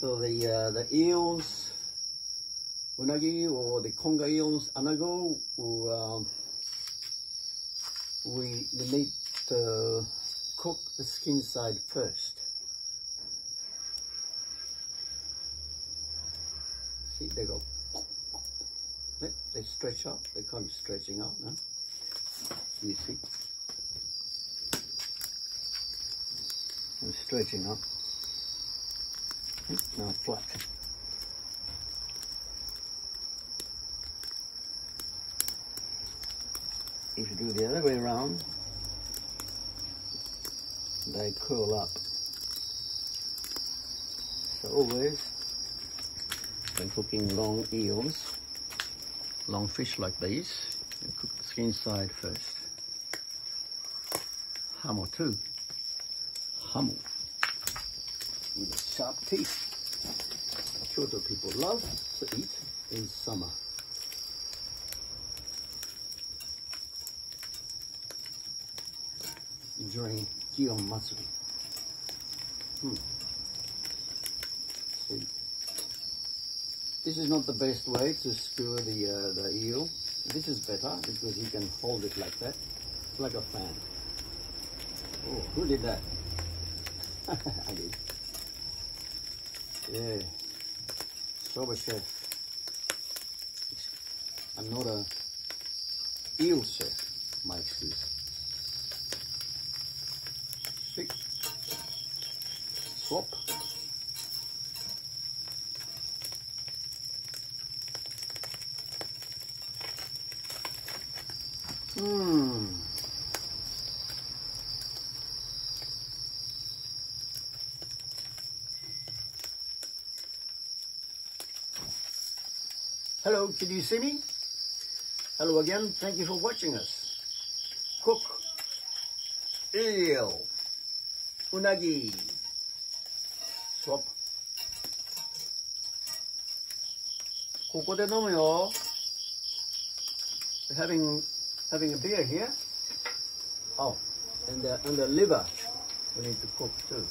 So the eels, unagi, or the conger eels, anago, we need to cook the skin side first. See, they go. They stretch up. They come stretching out now. You see, they're stretching up. Now flat. If you do the other way around, they curl up. So always, when cooking long eels, long fish like these, you cook the skin side first. Hamo too. Hamo. With the sharp teeth. Kyoto people love to eat in summer. During Gion Matsuri. See. This is not the best way to skewer the eel. This is better because you can hold it like that, like a fan. Oh, who did that? I did. Yeah, sober chef. I'm not a eel chef. My excuse. See, swap. Hello, can you see me? Hello again, thank you for watching us. Cook eel, unagi, swap. ここで飲むよ. Having a beer here. Oh, and the liver we need to cook too.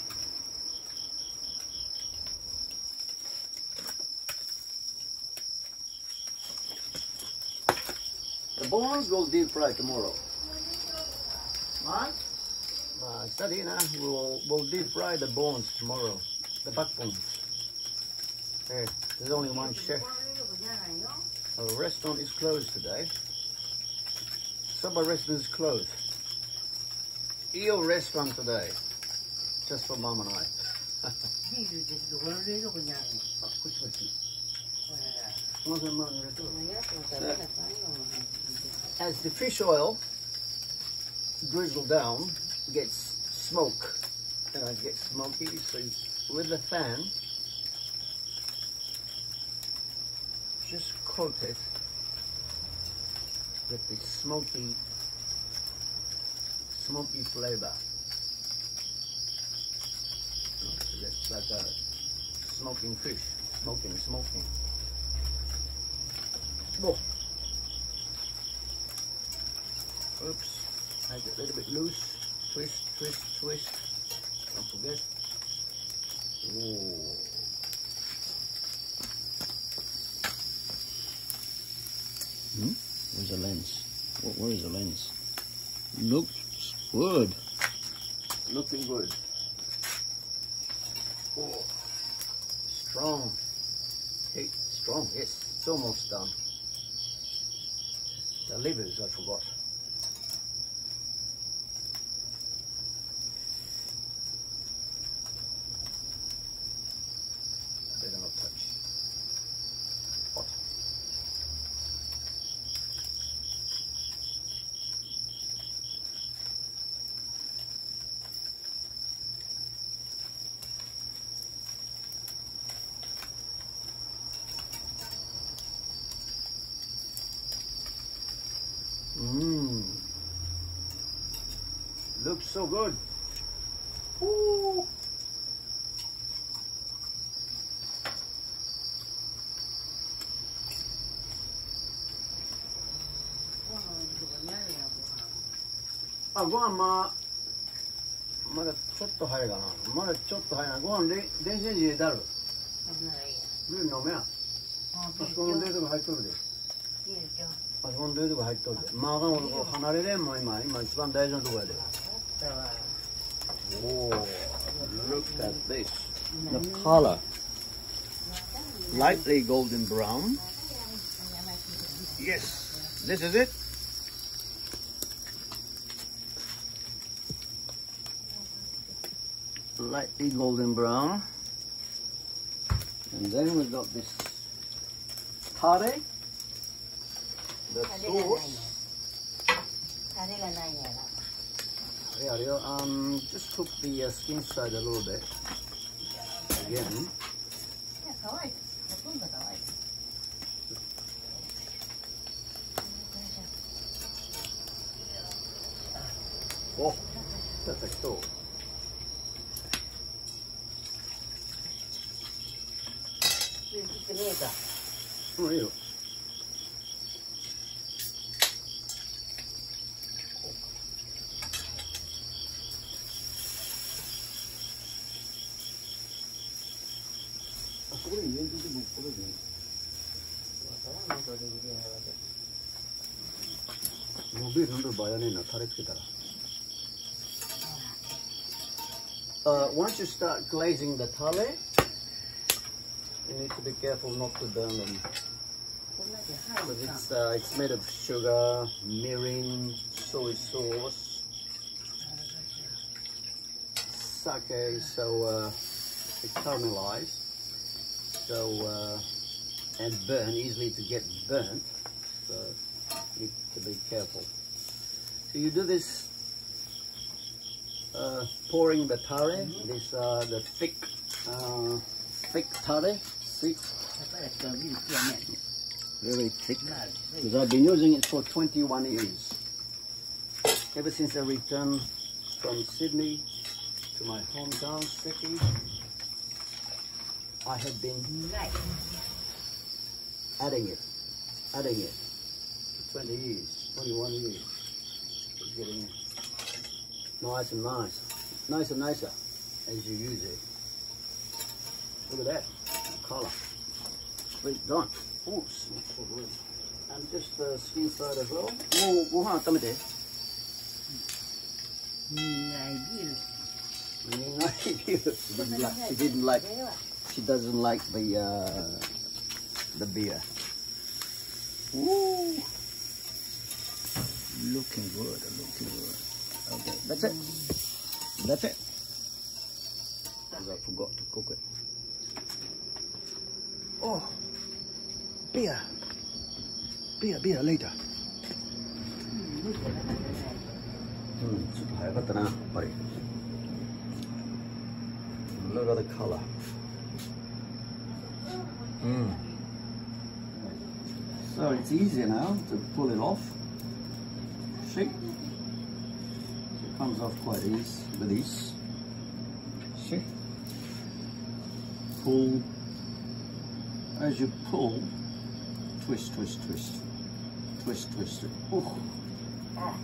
The bones will deep fry tomorrow. What? Sadina will deep fry the bones tomorrow. The backbone. Hey, there's only one chef. Our restaurant is closed today. Summer restaurant is closed. Eel restaurant today. Just for Mom and I. As the fish oil drizzled down, gets smoke. And I get smoky, so with the fan, just coat it with the smoky flavor. That's like a smoking fish. Smoking. Oh. Oops, make it a little bit loose. Twist. Don't forget. Ooh. Where's the lens? Where is the lens? Looks good. Looking good. Oh, strong. Hey, strong. Yes, it's almost done. The livers, I forgot. Better not touch. Hot. Looks so good. Ooh.ご飯まだちょっと早いかな。まだちょっと早いな。ご飯電子レンジで入れたる。麺の麺。あそこの冷蔵庫入っとるで。あそこの冷蔵庫入っとるで。まあ、俺こう離れれんもん今一番大事なとこやで。Oh, look at this. The color. Lightly golden brown. Yes, this is it. Lightly golden brown. And then we got this tare, the sauce. Just cook the skin side a little bit again. Oh, perfect sauce. Oh, yeah. Once you start glazing the tare, you need to be careful not to burn them. Because it's made of sugar, mirin, soy sauce, sake, so it caramelizes, so and burn easily to get burnt. So you need to be careful. So you do this pouring the tare. This the thick tare. Thick. Very thick, because I've been using it for 21 years. Ever since I returned from Sydney to my hometown city, I have been adding it for 20 years, 21 years. It's getting nice and nice, nicer and nicer as you use it. Look at that color, sweet done. Oh, and just the skin side as well. Oh, go on, come there. She doesn't like the beer. Ooh, looking good. Okay, that's it. Because I forgot to cook it. Oh. Beer later. Look at the color. So it's easier now to pull it off. See? It comes off quite easy with this. See? Pull. As you pull, twist. Oh. Hot.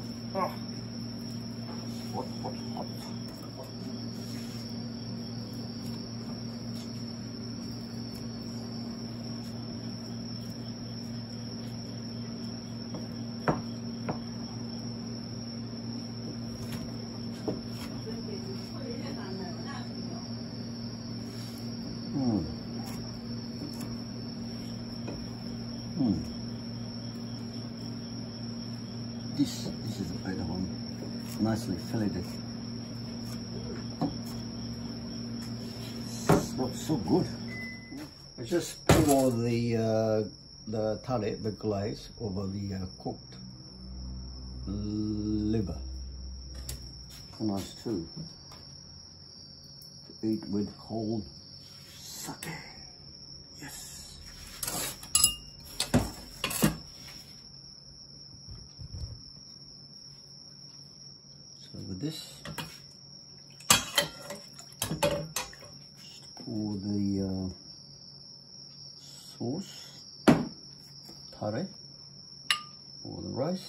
This is a better one, nicely filleted. So good. I just pour the tare, the glaze, over the cooked liver. Nice too. To eat with cold sake. Yes. With this, just pour the sauce, tare, or the rice,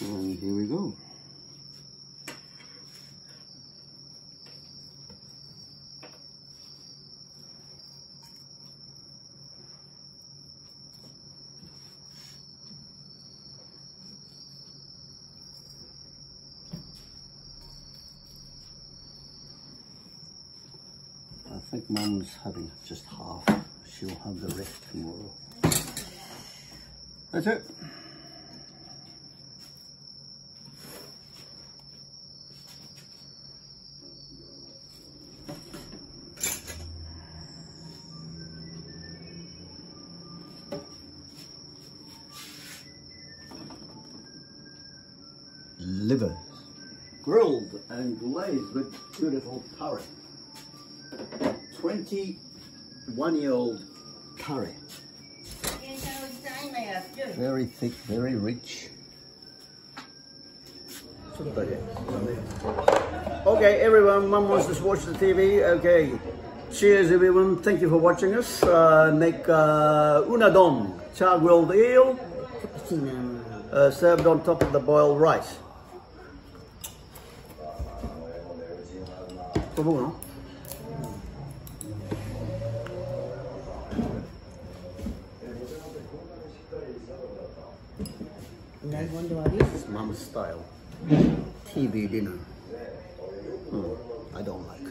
and here we go. think Mum's having just half. She'll have the rest tomorrow. That's it. Livers. Grilled and glazed with beautiful tare. 21-year-old tare. Very thick, very rich. Okay, everyone, Mum wants to watch the TV. Okay, cheers, everyone. Thank you for watching us. Make unadon, char-grilled eel, served on top of the boiled rice. This is Mum's style. TV dinner. I don't like.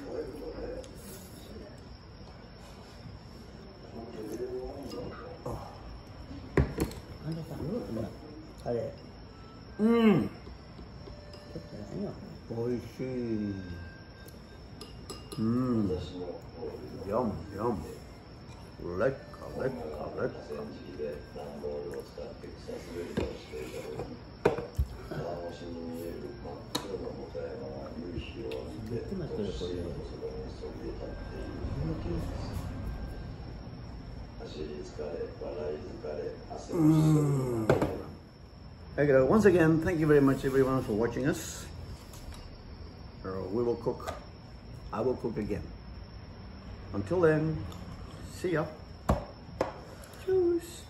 Oishii. Yum, yum. Okay, once again, thank you very much everyone for watching us. We will cook. I will cook again. Until then, see ya. Cheers.